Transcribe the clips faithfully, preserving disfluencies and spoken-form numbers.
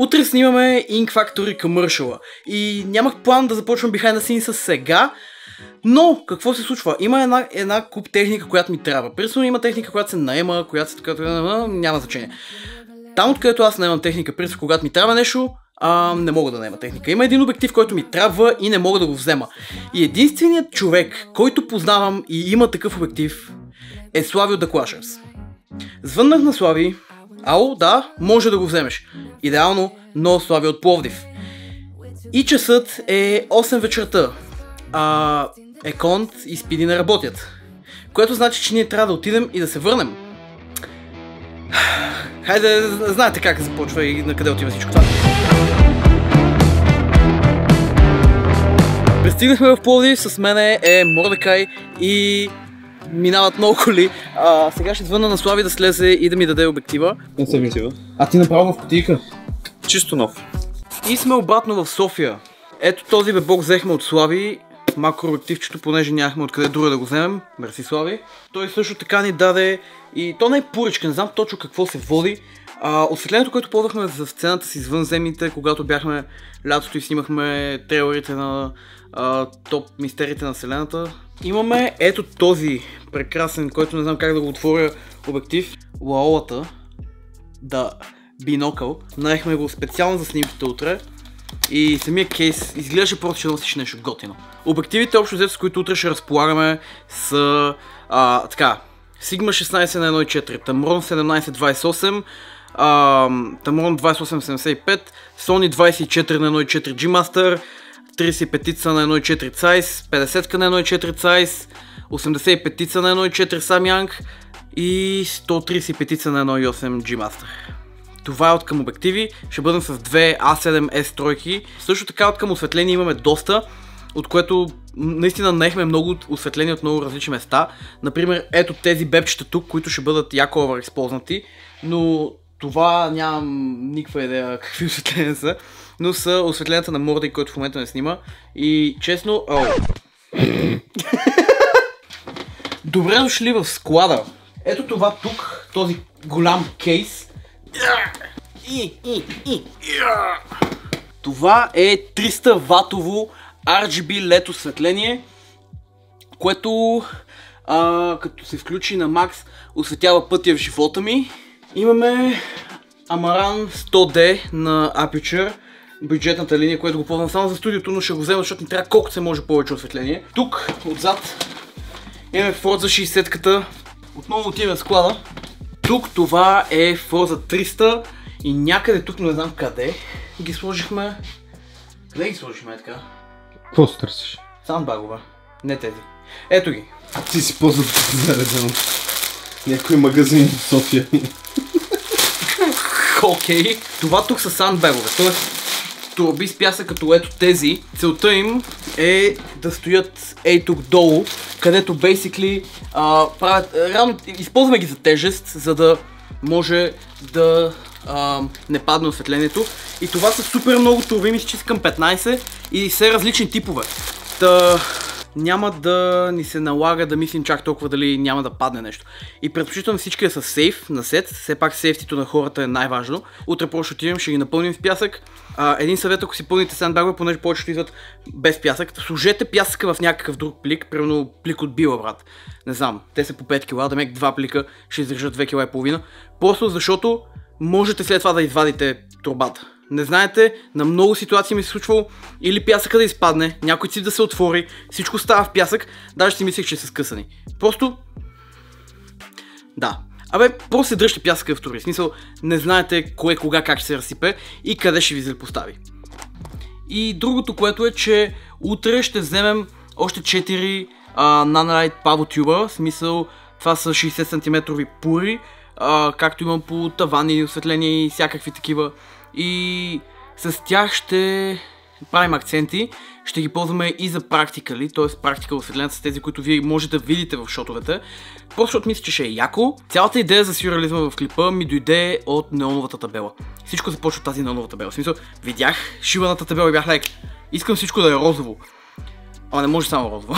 Утре снимаме Ink Factory Commercial и нямах план да започвам Behind the Scenes сега. Но какво се случва? Има една, една куп техника, която ми трябва. Присъвно има техника, която се наема, която се така, няма значение. Там, откъдето аз наемам техника, присъвно когато ми трябва нещо, а, не мога да наема техника. Има един обектив, който ми трябва и не мога да го взема. И единственият човек, който познавам и има такъв обектив, е Слави от The Clashers. Звъннах на Слави. Ало, да, може да го вземеш. Идеално, но Слави от Пловдив. И часът е осем вечерта. А, Еконт и Спиди не работят. Което значи, че ние трябва да отидем и да се върнем. Хайде, знаете как започва и на къде отива всичко това. Пристигнахме в Пловдив, с мене е Мордекай и... минават много коли. А, сега ще звънна на Слави да слезе и да ми даде обектива. Не съм виждал. А ти направо в кутийка? Чисто нов. И сме обратно в София. Ето този бебок взехме от Слави. Макрообективчето, понеже нямахме откъде друга да го вземем. Мерси, Слави. Той също така ни даде и то не е поръчка, не знам точно какво се води. А, осветлението, което ползвахме за сцената с извънземните, когато бяхме лятото и снимахме трейлерите на а, топ мистериите на вселената. Имаме ето този прекрасен, който не знам как да го отворя, обектив. Лаолата. Да, бинокъл. Наехме го специално за снимките утре. И самия кейс изглеждаше просто, че носиш нещо готино. Обективите общо взето, с които утре ще разполагаме, са а, така. Sigma шестнайсет на едно и четири, Tamron седемнайсет двайсет и осем, uh, Tamron двайсет и осем седемдесет и пет, Sony двайсет и четири на едно и четири G Master, трийсет и пет на едно и четири Zeiss, петдесет на едно и четири Zeiss, осемдесет и пет на едно и четири Samyang и сто трийсет и пет на едно и осем G Master. Това е от към обективи, ще бъдем с две а седем ес тройки. Също така от към осветление имаме доста, от което наистина наехме много осветление от много различни места. Например, ето тези бебчета тук, които ще бъдат яко overexpoзнати, но това нямам никаква идея какви осветления са, но са осветленията на Морди, който в момента не снима. И честно... О. Добре дошли в склада. Ето това тук, този голям кейс. Това е триста ватово ар джи би лед осветление, което а, като се включи на макс осветява пътя в живота ми. Имаме Amaran сто де на Aputure, бюджетната линия, която го ползвам само за студиото, но ще го взема, защото ни трябва колкото се може повече осветление. Тук отзад имаме Forza шейсетката, отново отиваме в склада. Тук това е Forza триста и някъде тук, но не знам къде, ги сложихме. Къде ги сложихме така? Какво се търсиш? Саундбагова. Не тези. Ето ги. А ти си ползвам заредено. Някой магазин в София. Окей. Okay. Това тук са саундбагове. Т.е. турби с пясък като ето тези. Целта им е да стоят ей тук долу, където basically а, правят... Реално използваме ги за тежест, за да може да... Uh, не падна осветлението. И това са супер много турби, мисля, че са към петнайсет и все различни типове. Та няма да ни се налага да мислим чак толкова дали няма да падне нещо. И предпочитам всички да са сейф на сет, все пак сейфтито на хората е най-важно. Утре просто отивам, ще ги напълним с пясък. Uh, един съвет, ако си пълните сандбагове, понеже повечето идват без пясък, сложете пясъка в някакъв друг плик, примерно плик от била, брат. Не знам, те са по пет кила, да мек два плика ще издържат две цяло и пет кила. Просто защото можете след това да извадите турбата. Не знаете, на много ситуации ми се случвало или пясъка да изпадне, някой цип да се отвори, всичко става в пясък, даже си мислех, че са скъсани. Просто... Да. Абе, просто се дръжте пясъка в тури. В смисъл, не знаете кое, кога, как ще се разсипе и къде ще ви злепостави. И другото, което е, че утре ще вземем още четири Nanolite Pavotube, в смисъл, това са шейсет сантиметра пури, Uh, както имам по тавани, осветления и всякакви такива. И с тях ще правим акценти, ще ги ползваме и за практикали, т.е. практикал осветленията са тези, които вие можете да видите в шотовете. Просто защото мисля, че ще е яко. Цялата идея за сюрреализма в клипа ми дойде от неоновата табела. Всичко започва от тази неоновата табела. В смисъл, видях шибаната табела и бях лайк, искам всичко да е розово. Ама не може само розово,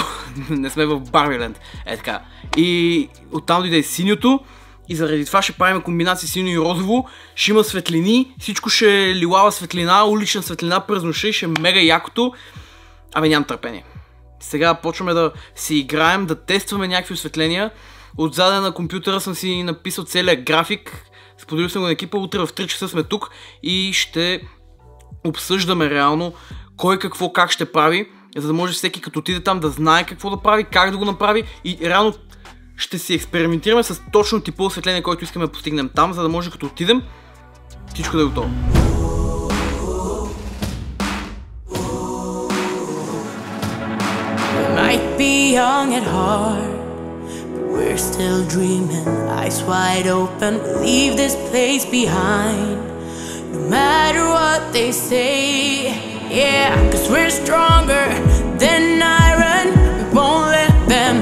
не сме в Барбиленд. Е така. И оттам дойде синьото. и заради това ще правим комбинации сино и розово, ще има светлини, всичко ще е лилава светлина, улична светлина, през нощта и ще е мега якото. Абе нямам търпение. Сега почваме да си играем, да тестваме някакви осветления. Отзаде на компютъра съм си написал целият график, споделил съм го на екипа, утре в три часа сме тук и ще обсъждаме реално кой какво как ще прави, за да може всеки като отиде там да знае какво да прави, как да го направи и реално ще си експериментираме с точно типа осветление, който искаме да постигнем там, за да може като отидем всичко да е готово. We're still dreaming, eyes wide open, leave this place behind. No matter what they say, yeah, cause we're stronger than iron. We won't let them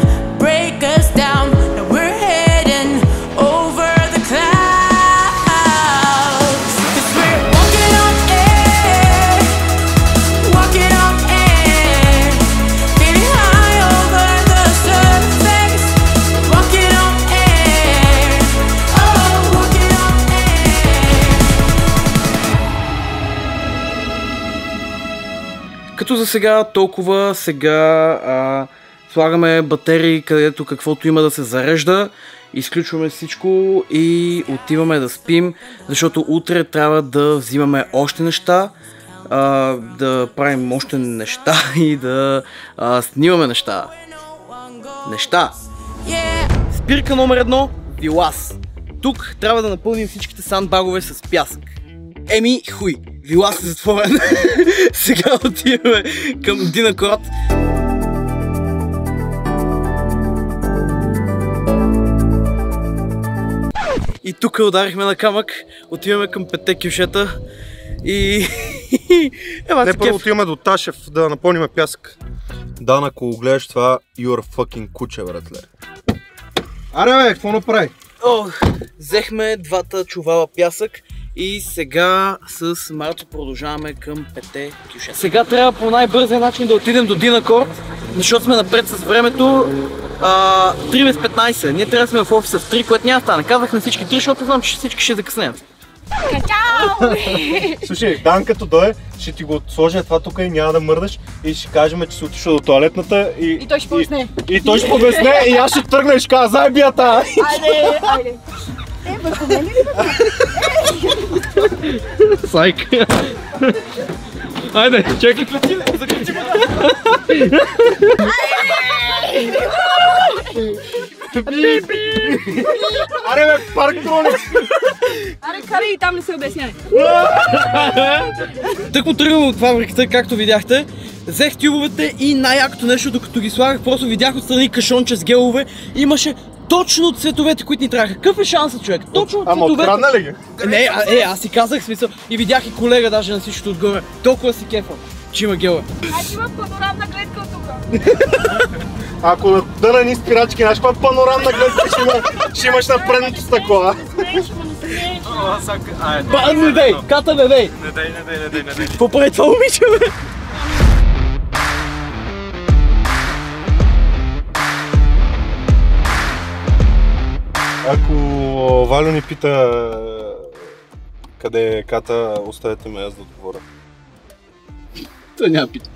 break us down. Now we're heading over the clouds. Cause we're walking on air, walking on air, feeling high over the surface. Walking on air, oh, walking on air. Като за сега толкова, сега а... слагаме батерии, където каквото има да се зарежда, изключваме всичко и отиваме да спим, защото утре трябва да взимаме още неща, да правим още неща и да снимаме неща. Неща! Спирка номер едно – Вилас. Тук трябва да напълним всичките сандбагове с пясък. Еми, хуй! Вилас е затворен. Сега отиваме към Динакорот. И тук ударихме на камък, отиваме към петте кюшета и... Ева, не, първо отиваме до Ташев да напълним пясък. Да, ако гледаш това, you're fucking куче, братле. Аре бе, какво направи? Ох, взехме двата чувала пясък и сега с Марто продължаваме към петте кюшета. Сега трябва по най-бързия начин да отидем до Динакорт, защото сме напред с времето. Uh, три без петнайсет, ние трябва да сме в офиса в три, което няма стане. Казах на всички три, защото знам, че всички ще закъснем. Чао! Слушай, Дан като дойде, ще ти го сложи това тук и няма да мърдаш и ще кажем, че си отишъл до тоалетната и... И той ще побесне. И, и той ще побесне и аз ще тръгна и ще кажа, зай бията! Айде, айде! Е, върху мен ли бе? Сайк! Айде, чекай! Заключи ме! Аре бе, парк троли! Аре, карай и там не се обясняй! Тък му тръгвам от фабриката, както видяхте. Взех тюбовете и най-якото нещо, докато ги слагах, просто видях отстрани кашонче с гелове. Имаше точно от цветовете, които ни трябваха. Какъв е шансът, човек? Точно от цветовете. Ама открадна ли ги? Не, а, е, аз си казах смисъл и видях и колега даже на всичкото отгоре. Толкова си кефа, че има гела. Аз имам панорамна гледка от тук. Ако дъна ни спирачки, знаеш каква панорамна гледка ще, има, ще имаш на предното стъкло. Ба, не дей, ката не дей. Не дей, не дей, не дей, не дей. Какво прави това момиче, бе? Ако Валю ни пита къде е ката, оставете ме аз да отговоря. Той няма пита.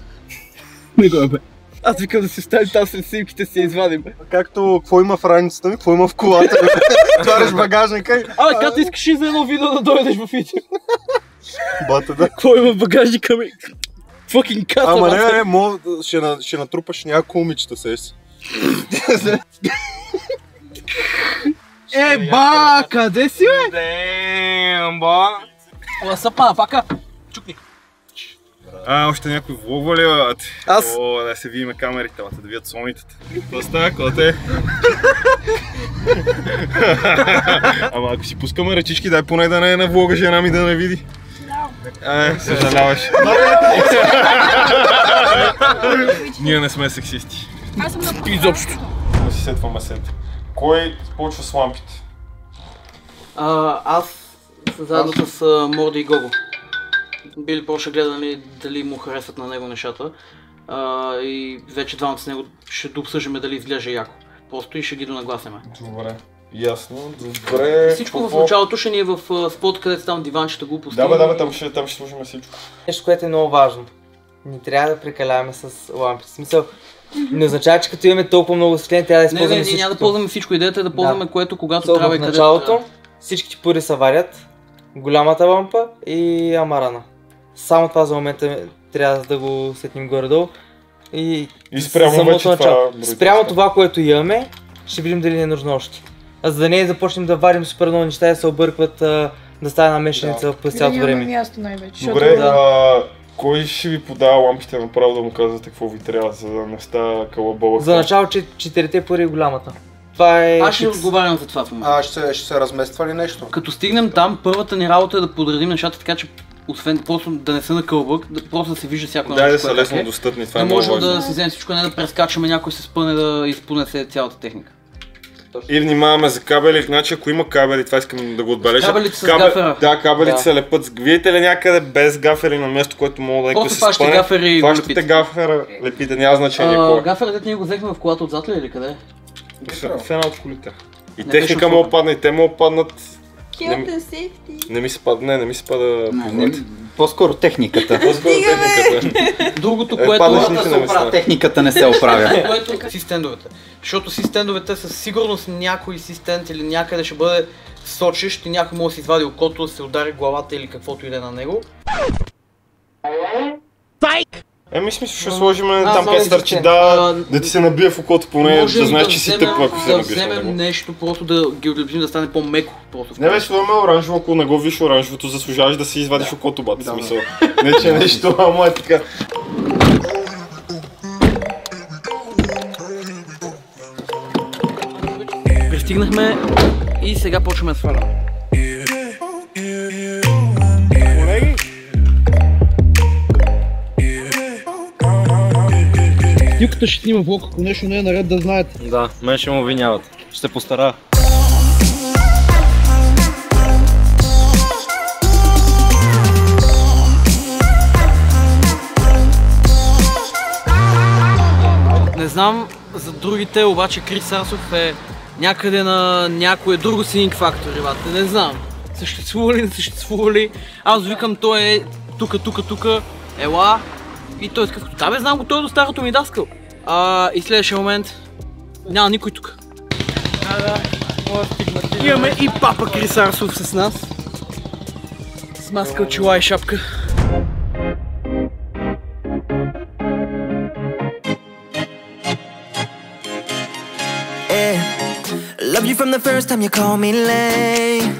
Не го е бе. Аз викам да си оставим там с снимките си я извадим. Както какво има в раницата ми, какво има в колата ми. Твариш багажника. А, като искаш и за едно видео да дойдеш в видео. Бата да. Какво има в багажника ми? Фокин ката. Ама не, не, мога, ще натрупаш няколко момичета се си. Е, ба, къде си бе? Дем, ба. Ла сапа, пака. Чукни. А, още някой влогва ли, бе? Аз? О, да се видиме камерите, да видят сонитата. Това става, коте? Ама ако си пускаме ръчички, дай поне да не е на влога, жена ми да не види. Ай, съжаляваш. Ние не сме сексисти. Аз съм напълзвам. Изобщо. Да си сетваме сета. Кой почва с лампите? Аз съм заедно с Морди и Гого. Били просто гледали дали му харесват на него нещата а, и вече двамата с него ще обсъждаме дали изглежда яко. Просто и ще ги донагласяме. Добре. Ясно, добре. Всичко какво... в началото ще ни е в спот, където там диванчета го пустим. Да, бе, да, бе, там ще, там ще служим всичко. Нещо, което е много важно. Не трябва да прекаляваме с лампи. В смисъл, не означава, че като имаме толкова много осветление, трябва да използваме не, не, не, няма да ползваме всичко. Идеята е да ползваме да. Което когато Сол, трябва и където трябва. В началото всичките пари се варят, голямата лампа и амарана. Само това за момента трябва да го сетним горе-долу. И, и спрямо самото вече начало. Това... Спрямо това, което имаме, ще видим дали не е нужно още. А за да не започнем да варим супер много неща и се объркват, да стане на мешаница да. През цялото време. Място най-вече. Добре, да. а, кой ще ви подава лампите направо да му казвате какво ви трябва, за да не става калабалък? За начало четирите пари и голямата. Това е... Аз ще отговарям за това в момента. А, ще се, ще се размества ли нещо? Като стигнем да. Там, първата ни работа е да подредим нещата така, че освен просто да не са на кълбък, да просто да се вижда всяко нещо. Да, да са лесно е. Достъпни, това да е много важно. Да можем да си вземем всичко, не да прескачаме, някой се спъне да изпъне цялата техника. И внимаваме за кабели, значи ако има кабели, това искам да го отбележа. Кабелите с Кабе... гафера. Да, кабелите да. Се лепат. Видите ли някъде без гафери на място, което мога да е къси спъне? Просто фащите гафера и лепите, няма значение какво. Гаферът ние го взехме в колата отзад ли или къде? В една от колите. И техника му падна, и те му паднат. Не, не ми се пада, не, не ми се пада познат. По-скоро техниката. По-скоро техниката. Другото, е, което не се оправя. Техниката не се оправя. Което си стендовете. Защото си стендовете със сигурност някой си стенд или някъде ще бъде сочещ и някой може да си извади окото, да се удари главата или каквото иде на него. Сайк! Еми смисъл ще сложим а, там къде че да, да ти се набие в окото поне, да знаеш, да че си тъпва, ако се набиеш на него. Да вземем нещо, просто да ги облепим, да стане по-меко. Не бе, сложаме оранжево, ако не го виж оранжевото, заслужаваш да си извадиш да. Окото, бата, да, смисъл. Да. Не че нещо, ама е така. Пристигнахме и сега почваме да сваляме. Никата ще снима влог, ако нещо не е наред да знаете. Да, мен ще му обвиняват. Ще се постара. Не знам за другите, обаче Крис Арсов е някъде на някое друго си Ink Factory. Не знам. Съществува ли, не съществува ли. Аз викам, той е тука, тука, тука. Ела. И той казва, да бе, знам го, той е до старото ми даскал. А, и следващия момент, няма никой тук. А, да, да. Имаме и папа Крис Арсов с нас. С маска, очила и шапка. Hey, love you from the first time you call me late.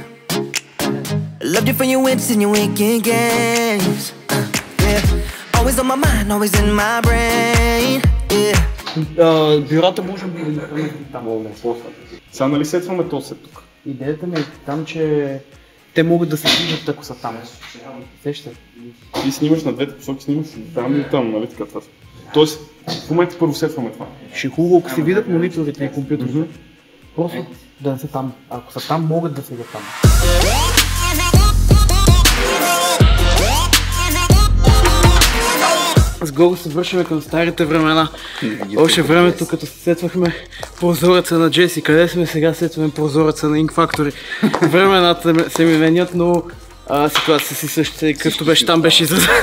Love you from your whips and your wicked games. Always on my mind, always in my brain. Yeah. Бюрата може би да направим там. Сега нали сетваме то се тук? Идеята ми е там, че те могат да се движат, ако са там. Сеща. Ти снимаш на двете посоки, снимаш там и там, нали така това. Тоест, в момента първо сетваме това. Ще е хубаво, ако се видят мониторите и компютърите. Просто да не са там. Ако са там, могат да седят там. С Гого се връщаме към старите времена. Още времето, като се сетвахме прозореца на Джеси. Къде сме сега, сетваме прозореца на Ink Factory. Времената се ми менят, но а, ситуация си същата и като беше там, беше изразена.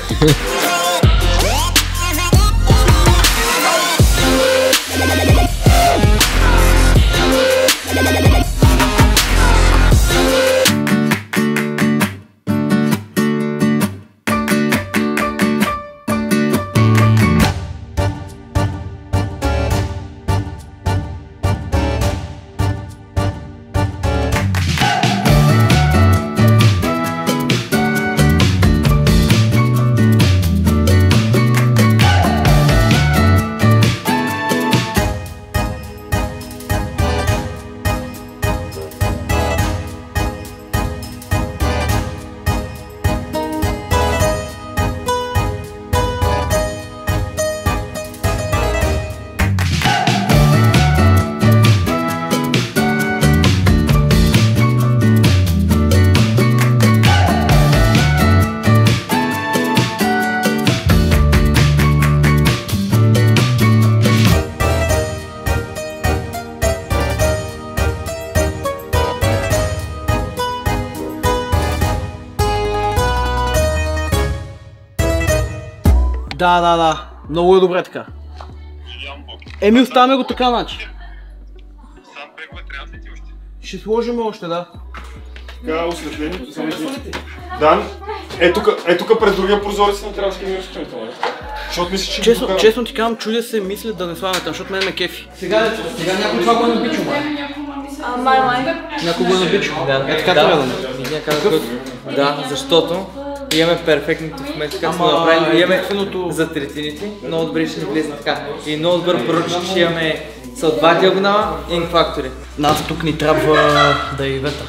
Да, да, да. Много е добре така. Еми, оставаме го така, значи. Сам прегове трябва да ти още. Ще сложим още, да. Така, осветлението за мисли. Дан, е тук, е тук през другия прозорец на трябваше да ми разчините. Защото мисля, че... Честно, честно ти казвам, чудя се мислят да не слагаме там, защото мен ме кефи. Сега, сега някой това го е напичал, май. Май, май. Някой го е напичал. Да, е така трябва да ме. Да, защото... Имаме перфектното в момента, как сме направили, имаме за третините, много добре ще влезе така. И много добър поръчник ще имаме са два диагонала Ink Factory. Нас тук ни трябва да е ветър.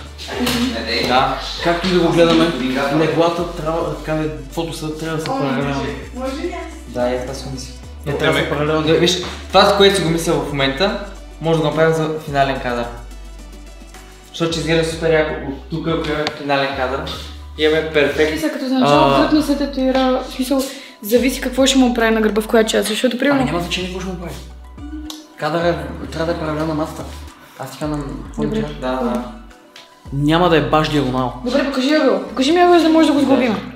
Да. Както и да го гледаме, неглата трябва, така фотосъдът трябва да се паралелно. Да, е това си го мисля. Не трябва да се паралелно. Виж, това, което си го мисля в момента, може да го направим за финален кадър. Защото ще изглежда супер яко. Тук имаме финален кадър. Имаме перфект. Мисля, като значало вратно се татуира, в смисъл, зависи какво ще му прави на гърба в коя част, защото примерно... А няма значение какво ще му прави. Кадър трябва да е паралел на масата. Аз така на... Добре. Да, да. Няма да е баш диагонал. Добре, покажи Авел. Покажи ми Авел, за да може да го сглобим.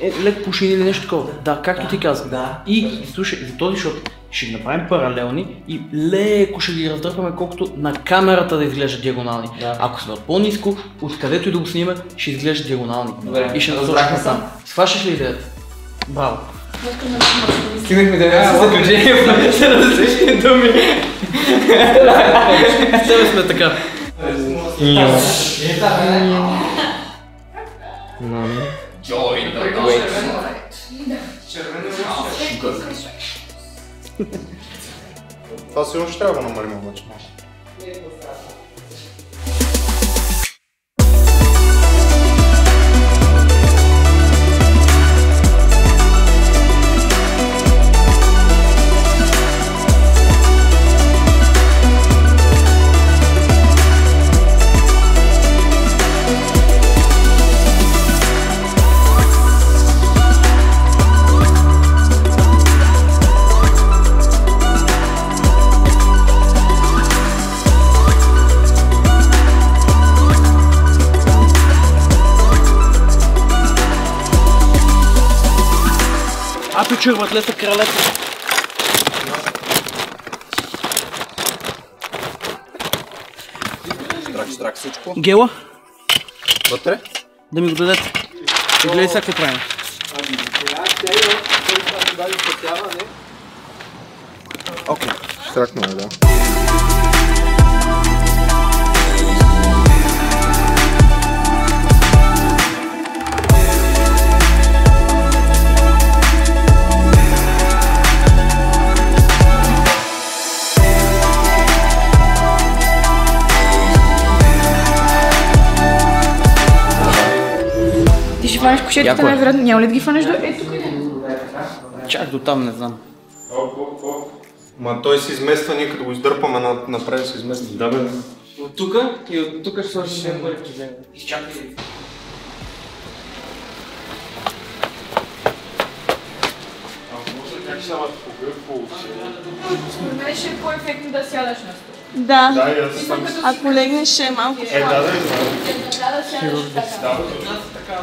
Е, лек пуши или нещо такова. Да, както ти казах. Да. И слушай, за този шот ще направим паралелни и леко ще ги раздърпаме колкото на камерата да изглеждат диагонални. Да. Ако сме по-низко, откъдето и да го снимем, ще изглеждат диагонални. Добре, и ще насочим сам. Схващаш ли идеята? Браво! Стигнахме да бяха с заключение в различни думи. Тебе сме така. Това сигурно ще трябва да намалим обаче. Aputure, братле, са кралете. Страк, страк всичко. Гела? Вътре? Да ми го дадете. И гледай сега какво правим. Окей, стракнаме, да. Фанеш кошетата най-вероятно, няма ли да ги фанеш до... Е, тук не. Чак до там, не знам. Ма той се измества, ние като го издърпаме направи се измества. Да бе. От тука и от тука ще сложиш един бърки. Изчакай ли? Според мен ще е по-ефектно да сядаш на стол. Да, ако легнеш ще е малко по-малко. Е, да, да, да. Да, сядаш така.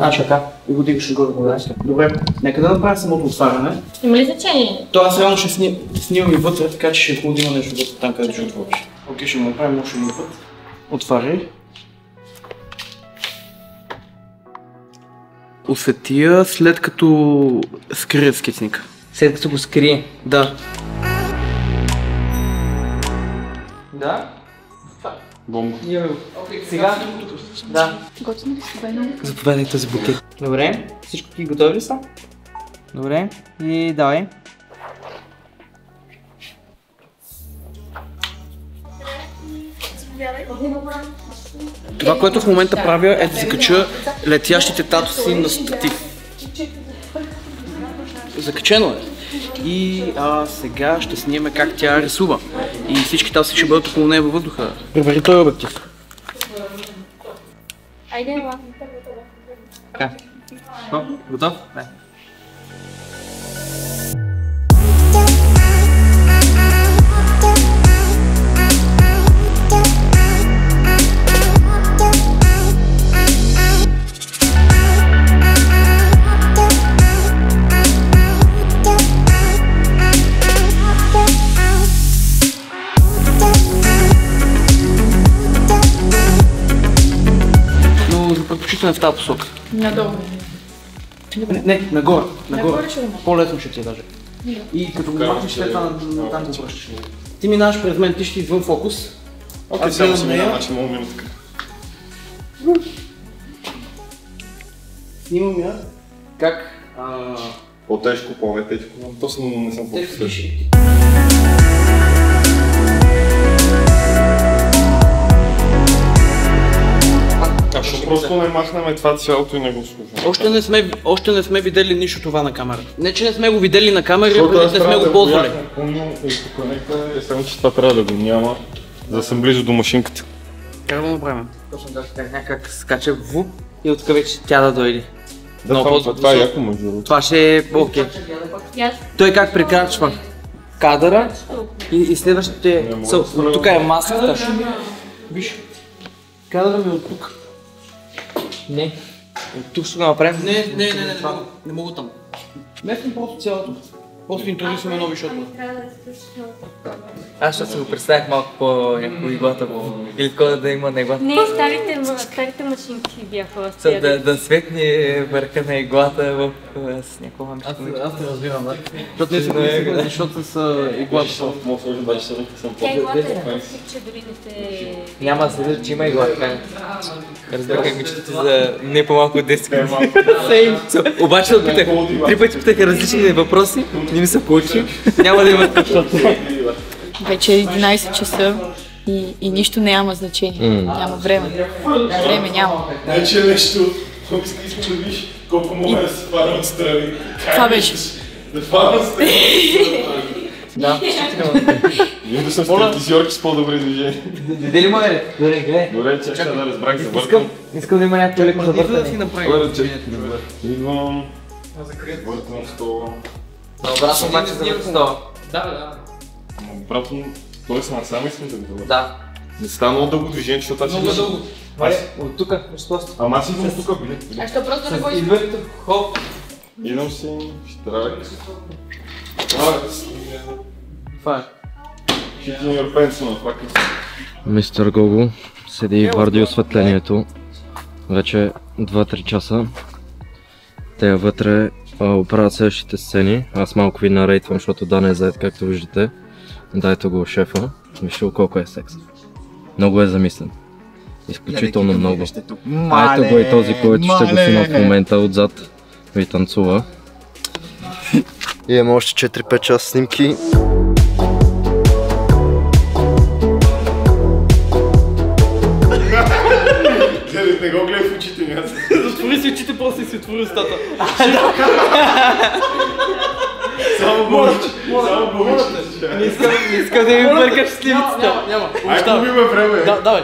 А, така. И го дигаш отгоре го дадеш. Добре, нека да направим самото отваряне. Има ли значение? То аз реално ще сни... снимам и вътре, така че ще е хубаво да има нещо вътре там, където ще отвориш. Окей, ще го направим още един път. Отваряй. Усети я след като скрие скицника. След като го скрие? Да. Да? Бомба. Okay, сега? Да. Готвим ли си бейна? Заповедай този букет. Добре. Всичко ти готови ли са? Добре. И давай. Това, което в момента правя, е да закача летящите татуси на статив. Закачено е. И а, сега ще снимаме как тя рисува. И всички татуси ще бъдат около нея във въздуха. Прибери този обектив. Айде, ма. Така. Готов? Да. Почитаме в тази посока. Надолу. Не, не, нагоре. Нагоре. По-лесно ще ти е даже. И като го махнеш, след това натам го връщаш. Ти минаваш през мен, ти ще извън фокус. Окей, сега се минава, че мога мина така. Снимам я как... По-тежко, по-тежко. То съм, но не съм по-тежко. Ако просто не махнаме това цялото и не го слушаме. Още не сме, още не сме видели нищо това на камера. Не, че не сме го видели на камера, не сме го ползвали. Е, само че това трябва да го няма, за да съм близо до машинката. Как да направим? Точно да така, някак скача в и от вече тя да дойде. Да, това е яко между другото. Това ще е окей. Той как прикачва кадъра и следващите... Тук е маската. Виж, кадъра ми от тук. Не. Тук ще го направим. Не, не, не, не, не мога там. Местим просто цялото. Просто интродюсваме нови шотове. Аз ще се го представях малко по-яко иглата. Или такова да има на иглата. Не, старите машинки бяха. Да светне върха на иглата с някаква мамичка. Аз не разбирам, да. Защото не си помислихме, защото с иглата. Тя иглата е така, че дори не те... Няма, следва, че има иглата. Разбирах мечтите за не по-малко от десет. Обаче три пъти питах различни въпроси. Не ми се получи, няма да има защото. Вече е единайсет часа и, и нищо няма значение, mm. няма време. Време няма. Не, че нещо, ако си изчудиш колко мога да се фарам страни. Това беше. Да фарам страни. Да, виждам да съм стратизьорки с по-добри движения. Дойде ли моя ред? Добре, гледай. Добре, че ще да разбрах за бъркам. Искам да има някакво леко за бъркане. Идвам. Бъркам стола. На обратно обаче завърши стола. Да, да. На обратно, той съм насам искам да го завърши. Да. Не става много дълго движение, защото аз ще виждам. Много дълго. От тук, ще просто. Ама аз идвам тук, били. А ще просто да го идвам. Хоп. Идвам си, ще трябва. Това е. Ще ти ми ръпенци на това къс. Мистер Гого седи и варди осветлението. Вече два-три часа. Те вътре оправят следващите сцени. Аз малко ви нарейтвам, защото Дан е заед, както виждате. Дайте го шефа. Вижте колко е секс. Много е замислен. Изключително много. Ето го и този, който ще го снима в момента отзад. Ви танцува. И имаме още четири-пет часа снимки. Не го гледай в очите ми. Затвори си очите, после си отвори устата. Само боличе. Само боличе. Не искам да ми бъркаш сливицата. Няма. Ай, губиме време. Давай.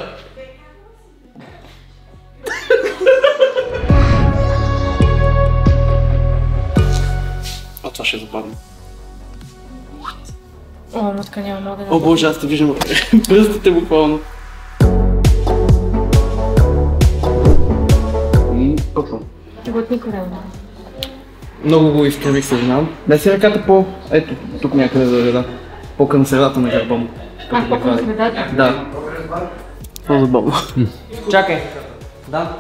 А това ще западне. О, мутка няма много. О боже, аз те виждам. Пръстите буквално. Много го изкривих, се знам. Дай си ръката по... Ето, тук някъде заведа. По-към средата на гърба му. А, по-към средата? Да. По-забавно. Чакай. Да.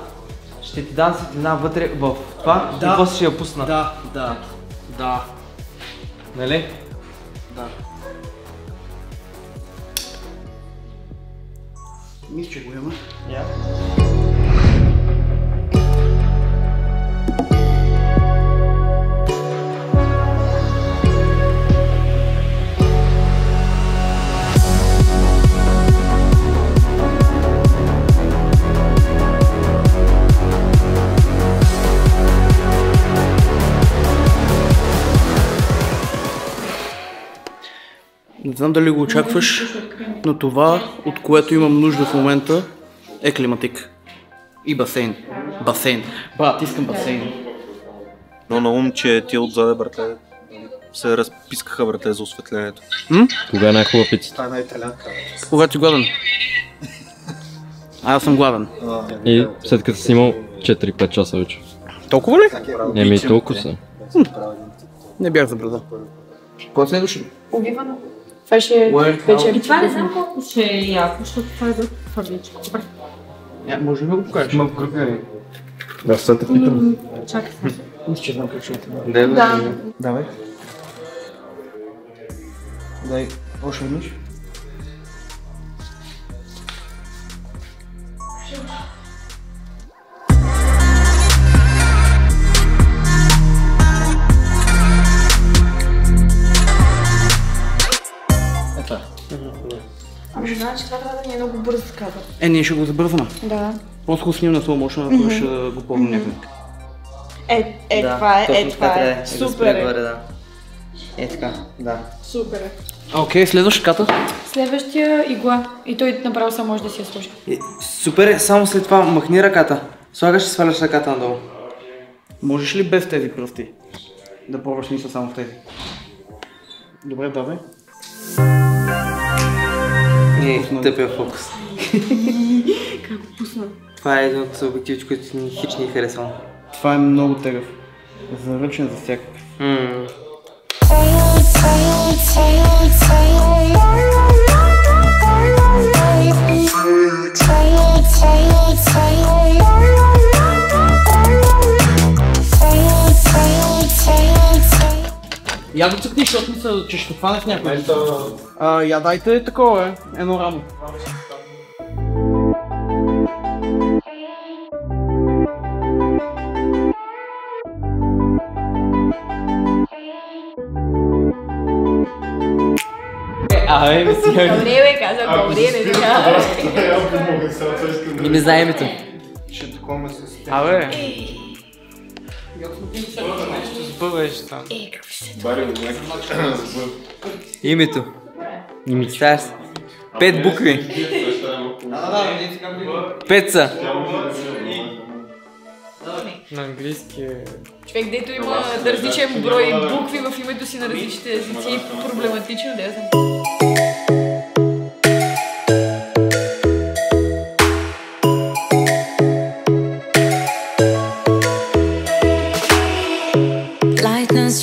Ще ти дам светлина вътре в това и после ще я пусна. Да, да, да. Нали? Да. mi szczegujemy? Ja. Не знам дали го очакваш, но това, от което имам нужда в момента, е климатик. И басейн. Басейн. Брат, искам басейн. Но на ум, че тия отзаде, братле, се разпискаха, братле, за осветлението. М? Кога е най-хубава пицата? Това е най-италянка. Когато си гладен. А, аз съм гладен. И след като си снимал четири-пет часа вече. Толкова ли? Еми, толкова са. Не бях забрада. Кога се не души? Убивано. Това ще е вечер. И това не знам колко ще е яко, защото това е доста твърдичко. Може ли да го покажеш? Мам, кръпя ли? Да, сега те питам. Чакай. Мисля, че знам как ще е. Да. Давай. Дай, още имаш. Ами значи това трябва да ни е много бързо с кадър. Е, ние ще го забързваме. Да. Просто го снимем на слоу мошен, ако ще го помня някак. Е, е това е, е това е. Супер е. Е така, да. Супер е. Окей, следващата ката? Следващия игла. И той направо само може да си я служи. Супер е, само след това махни ръката. Слагаш и сваляш ръката надолу. Можеш ли без тези пръсти? Да пробваш нищо само в тези. Добре, давай. Не, тъпия фокус. Как го пусна? Това е един от обективите, които хич не е харесвам. Това е много тегъв. Заръчен за всякак. Я да цъкни, защото мисля, че ще хванеш някой. А, я дайте такова е, едно рамо. Абе, ми си... Добре, казах, добре, не знам. И не знае името. Ще такова ме се стене. Абе. Ще сбъвеш там. Е, какво ще се това? Името. Името. Пет букви. Пет са. На английски е... Човек, дето има различен брой букви в името си на различните езици, проблематично, да я знам.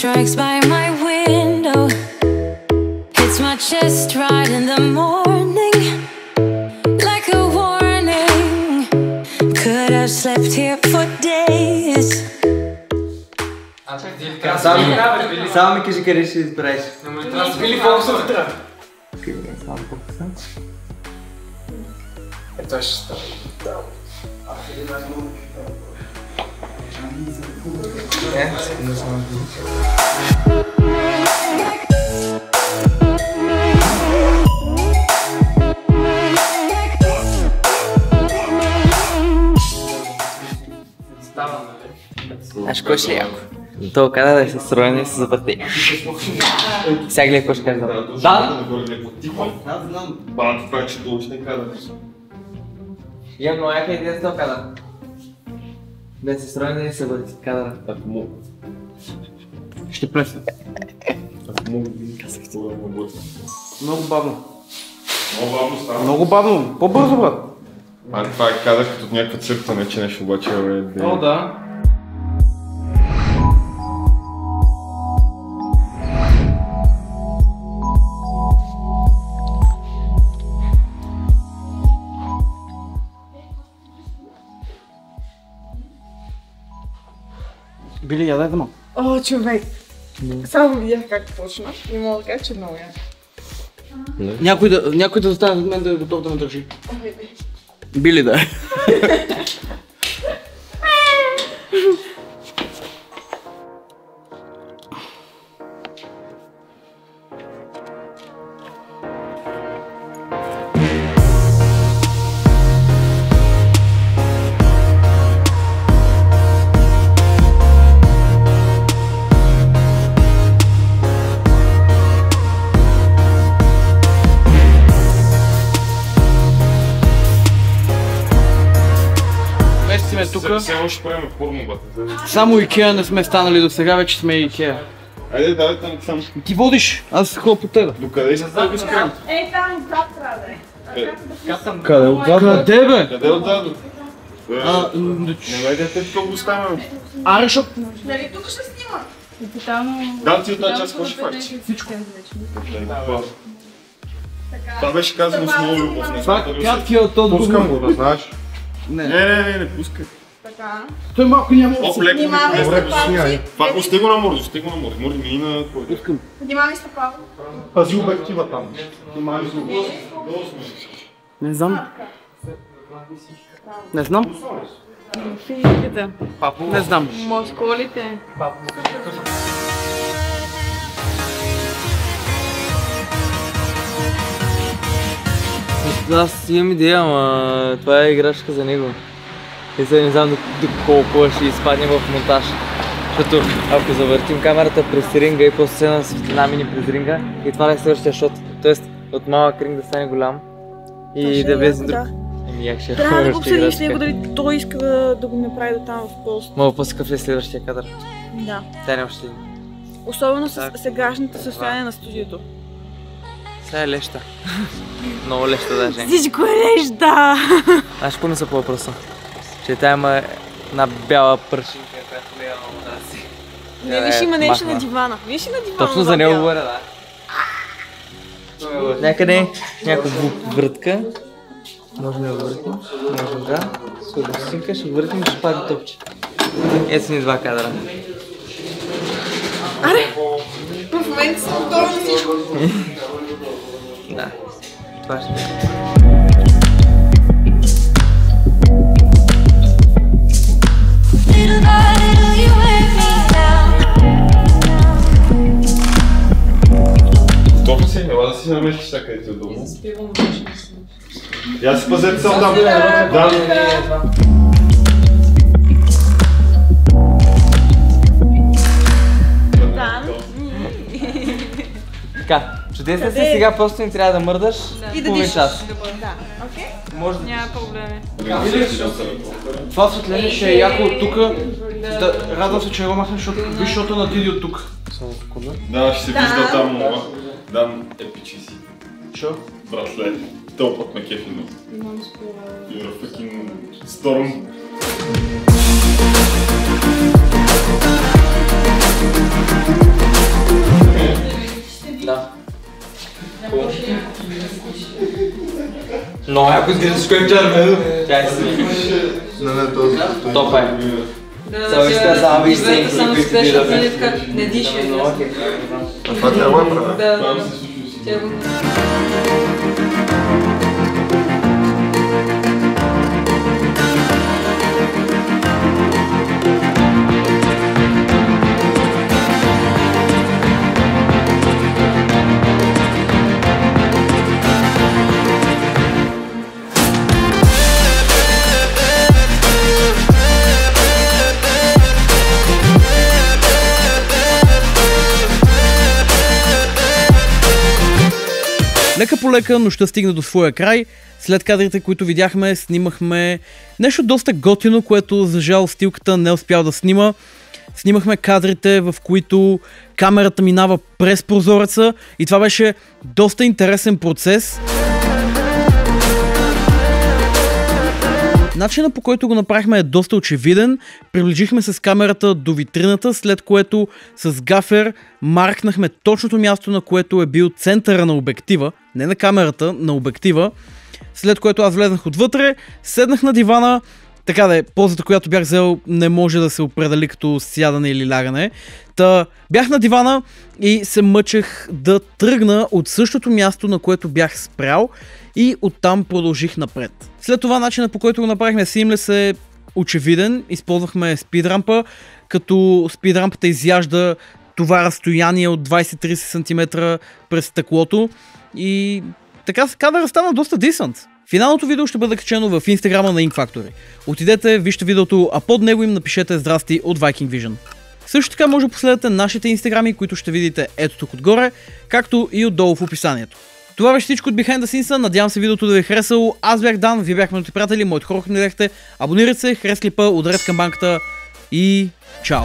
Strikes by my window, hits my chest right in the morning, like a warning, could have slept here for days. Само ми кажи къде ще избереш. Или фокусът утре. Ето ще става. Е, не знам. Аж кой ще е яко? Той каза да се строени и се запъти. Сега гледай кой ще кажа. Да? Банът прави, че долучи не каза. Я много яка идея с това каза. Да се строя да се бъде кадъра. Ако мога. Ще плесна. Ако мога да ги казах, това да бъде. Много бавно. Много бавно става. Много бавно. По-бързо, брат. А това е кадър като някаква църква, не че нещо обаче е... О, да. Били, я дай да мам. О, човек! Само видях как почна и мога да кажа, че много я. Някой да застане зад мен да е готов да ме държи. О, бе, бе. Bili de. Само Икеа не сме станали до сега, вече сме Икеа. Айде, давай там само. Ти водиш, аз се хлопя по тебе. Докъде ще става без крем? Ей, там отзад трябва да е. Къде отзад? Къде бе? Къде отзад? Не вайдете тук го ставаме. Аршот. Нали тук ще снима? Дам ти от тази част, какво ще факти? Всичко. Това беше казано с много любов. Пускам го, да знаеш. Не, не, не, не пускай. Така. Той малко няма да се внимавай с тъпалци. Остай го на морди, остай го на морди. Морди мини на който. Пускам. Внимавай с тъпалци. Пази обектива там. Внимавай с тъпалци. Не знам. Не знам. Физиката. Не знам. Мускулите. Аз имам идея, ама това е играчка за него. И сега не знам доколко ще изпадне в монтаж. Защото ако завъртим камерата през ринга и после една светлина мини през ринга, и това да е следващия шот. Тоест от малък ринг да стане голям и да влезе друг. Трябва да го обсъдим с него, дали той иска да го направи до там в пост. Мога по-скъв ли следващия кадър? Да. Тя не още. Особено с сегашното състояние на студиото. Сега е леща. Много леща даже. Всичко е леща! Знаеш какво мисля по въпроса? Че тя има една бяла пръщинка, която гледа много тази си. Не, виж има нещо на дивана. Виж на дивана. Точно за него говоря, да. Някъде някаква въртка. Може да я въртим. Може да. С пръщинка ще въртим и ще пади топче. Ето са ни два кадра. Аре! В момента са готова на всичко. Да, това ще бъде. Готов ли си? Ела да си наместиш сега къде ти е удобно. Я си пазете само там. Така, чудесно си, сега просто не трябва да мърдаш и да дишаш. Няма проблеми. Това светление ще е яко от тук. Радвам се, че го махнеш, защото виж шота на Диди от тук. Само секунда. Да, ще се вижда там мова. Дан епичи си. Чо? Братле, тълпът на кефино. You're a fucking storm. Да. Но ако изглежда с кой джармел, тя е си. Топа е. Сега вижте, само вижте и които бираме. Не диша. Това трябва да правя. Да, да. Лека по лека нощта стигна до своя край. След кадрите, които видяхме, снимахме нещо доста готино, което за жал стилката не успял да снима. Снимахме кадрите, в които камерата минава през прозореца и това беше доста интересен процес. Начинът, по който го направихме, е доста очевиден. Приближихме се с камерата до витрината, след което с гафер маркнахме точното място, на което е бил центъра на обектива, не на камерата, на обектива, след което аз влезнах отвътре, седнах на дивана, Така да е, ползата, която бях взел, не може да се определи като сядане или лягане. Та, бях на дивана и се мъчех да тръгна от същото място, на което бях спрял, и оттам продължих напред. След това начинът, по който го направихме Seamless, е очевиден. Използвахме спидрампа, като спидрампата изяжда това разстояние от двайсет до трийсет сантиметра през стъклото и така кадърът стана доста дисант. Финалното видео ще бъде качено в инстаграма на Ink Factory. Отидете, вижте видеото, а под него им напишете здрасти от Viking Vision. Също така може да последвате нашите инстаграми, които ще видите ето тук отгоре, както и отдолу в описанието. Това беше всичко от Behind the Scenes, надявам се видеото да ви е харесало. Аз бях Дан, вие бяхме моите приятели, моите хора, които не гледахте. Абонирайте се, харес клипа, ударете камбанката и чао!